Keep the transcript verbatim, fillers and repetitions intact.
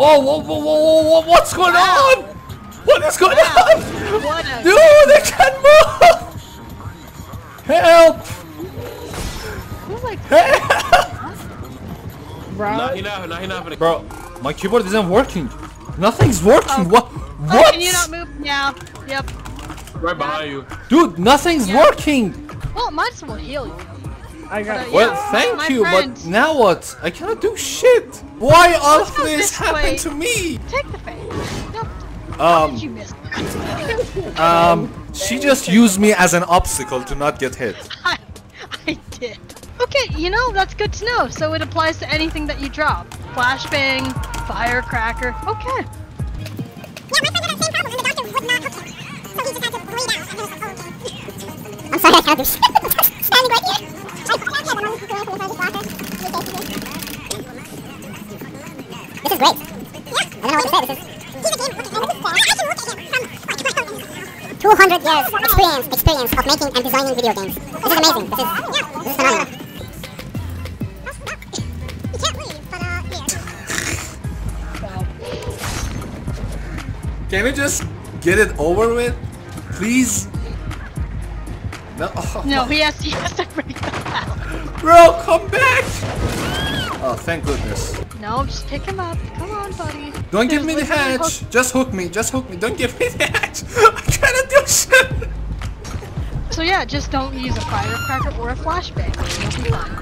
Whoa, whoa, whoa, whoa, whoa, what's going Ow. on? What is going Ow. on? What a... Dude, they can't move! Help! Who's like... Help! Bro. No, you're not, you're not Bro, my keyboard isn't working. Nothing's working. Oh. What? What? Oh, can you not move now? Yep. Right behind you. Dude, nothing's yeah. working! Well, mine will heal you. I got it. Well, yeah. thank oh, you, friend. But now what? I cannot do shit! Why all of this happened to me? Take the face. No. Um, did you miss? um, she just used me as an obstacle to not get hit. I, I did. Okay, you know, that's good to know. So it applies to anything that you drop. Flashbang, firecracker, okay. I'm sorry I can't do shit. Standing right here. This is great. Yeah. I don't know what to say. This is two hundred years experience, experience of making and designing video games. This is amazing. This is, this is phenomenal. You can't leave, but uh, here. Can we just get it over with? Please? No, oh. no he, has, he has to break the out. Bro, come back! Oh, thank goodness. No, just pick him up. Come on, buddy. Don't There's give me the hatch. Hook. Just hook me. Just hook me. Don't give me the hatch. I cannot do shit. So yeah, just don't use a firecracker or a flashbang. You'll be fine.